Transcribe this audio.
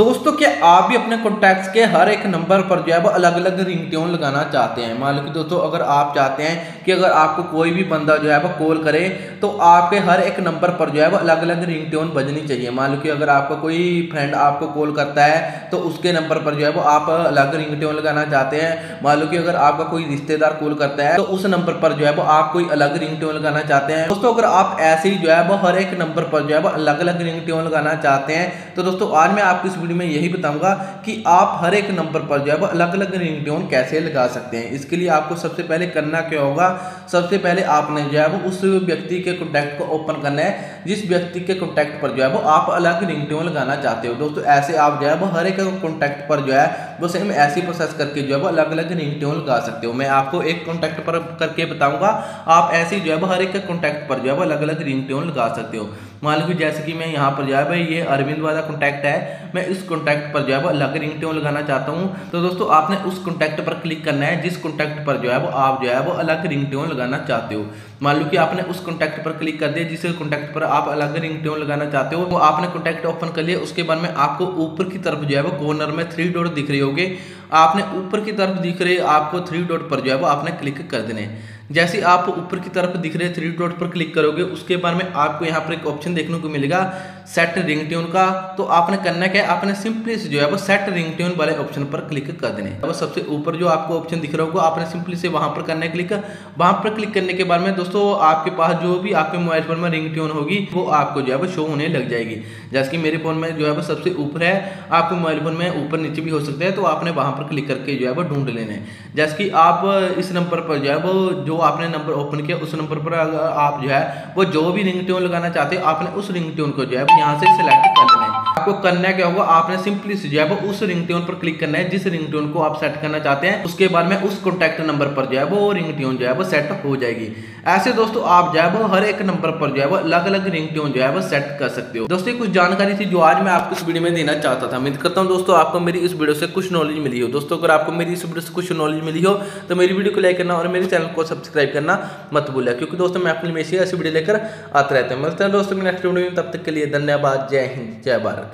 दोस्तों क्या आप भी अपने कॉन्टैक्ट्स के हर एक नंबर पर जो है वो अलग अलग रिंगटोन लगाना चाहते हैं। मान लो कि दोस्तों अगर आप चाहते हैं कि अगर आपको कोई भी बंदा जो है वो कॉल करे तो आपके हर एक नंबर पर जो है वो अलग अलग रिंगटोन बजनी चाहिए। मान लो कि अगर आपका कोई फ्रेंड आपको कॉल करता है तो उसके नंबर पर जो है वो आप अलग रिंगटोन लगाना चाहते हैं। मान लो कि अगर आपका कोई रिश्तेदार कॉल करता है तो उस नंबर पर जो है वो आप कोई अलग रिंगटोन लगाना चाहते हैं। दोस्तों अगर आप ऐसे ही जो है वो हर एक नंबर पर जो है वो अलग अलग रिंगटोन लगाना चाहते हैं तो दोस्तों आज मैं आपको वीडियो में यही बताऊंगा कि आप हर एक नंबर पर जो है वो अलग अलग रिंगटोन कैसे लगा सकते हैं। इसके लिए आपको सबसे पहले करना क्या होगा, सबसे पहले आपने जो है वो उस व्यक्ति के कॉन्टैक्ट को ओपन करना है जिस व्यक्ति के कॉन्टैक्ट पर जो है वो आप अलग रिंगटोन लगाना चाहते हो। दोस्तों ऐसे आप जो है वो हर एक कॉन्टैक्ट पर जो है वो सेम ऐसी प्रोसेस करके जो है वो अलग अलग रिंगटोन लगा सकते हो। मैं आपको एक कॉन्टैक्ट पर करके बताऊंगा, आप ऐसे जो है वो हर एक कॉन्टैक्ट पर जो है वो अलग अलग रिंगटोन लगा सकते हो। मान लो जैसे कि मैं यहाँ पर जो है भाई ये अरविंद वाला कॉन्टैक्ट है, मैं इस कॉन्टैक्ट पर जो है वो अलग रिंगटोन लगाना चाहता हूँ। तो दोस्तों आपने उस कॉन्टैक्ट पर क्लिक करना है जिस कॉन्टैक्ट पर जो है वो आप जो है वो अलग रिंगटोन लगाना चाहते हो। मान लो कि आपने उस कॉन्टैक्ट पर क्लिक कर दिया जिस कॉन्टैक्ट पर आप अलग रिंगटोन लगाना चाहते हो। तो आपने कॉन्टैक्ट ओपन कर लिया, उसके बाद में आपको ऊपर की तरफ जो है वो कॉर्नर में थ्री डॉट दिख रही होगी, आपने ऊपर की तरफ दिख रही आपको थ्री डॉट पर जो है वो आपने क्लिक कर देने। जैसे आप ऊपर की तरफ दिख रहे थ्री डॉट पर क्लिक करोगे उसके बाद में आपको यहाँ पर एक ऑप्शन देखने को मिलेगा सेट रिंगटोन का। तो आपने करना क्या है, आपने सिंपली से जो है वो सेट रिंगटोन वाले ऑप्शन पर क्लिक कर देने। अब सबसे ऊपर जो आपको ऑप्शन दिख रहा होगा आपने सिंपली से वहाँ पर करना है क्लिक। वहाँ पर क्लिक करने के बाद में दोस्तों आपके पास जो भी आपके मोबाइल फोन में रिंगटोन होगी वो आपको जो है वो शो होने लग जाएगी। जैसे कि मेरे फोन में जो है वो सबसे ऊपर है, आपके मोबाइल फोन में ऊपर नीचे भी हो सकता है, तो आपने वहाँ पर क्लिक करके जो है वो ढूंढ लेने। जैसे कि आप इस नंबर पर जो है वो आपने नंबर ओपन किया उस नंबर पर अगर आप जो है वो जो भी रिंगटोन लगाना चाहते हो आपने उस रिंगटोन को जो है यहाँ से सिलेक्ट कर लेना है। आपको करना क्या होगा, आपने सिंपली से जो है वो उस रिंगटोन पर क्लिक करना है जिस रिंगटोन को आप सेट करना चाहते हैं। उसके बाद में उस कॉन्टैक्ट नंबर पर जो है वो रिंगटोन जो है वो सेट हो जाएगी। ऐसे दोस्तों आप जो है वो हर एक नंबर पर जो है वो अलग अलग रिंगटोन जो है वो सेट कर सकते हो। दोस्तों कुछ जानकारी थी जो आज मैं आपको इस वीडियो में देना चाहता था। उम्मीद करता हूँ दोस्तों आपको मेरी इस वीडियो से कुछ नॉलेज मिली हो। दोस्तों अगर आपको मेरी इस वीडियो से कुछ नॉलेज मिली हो तो मेरी वीडियो को लाइक करना और मेरे चैनल को सब्सक्राइब करना मत भूलना, क्योंकि दोस्तों मैं अपने में ऐसी वीडियो लेकर आता रहता हूँ। मिलते हैं दोस्तों नेक्स्ट वीडियो में, तब तक के लिए धन्यवाद। जय हिंद, जय भारत।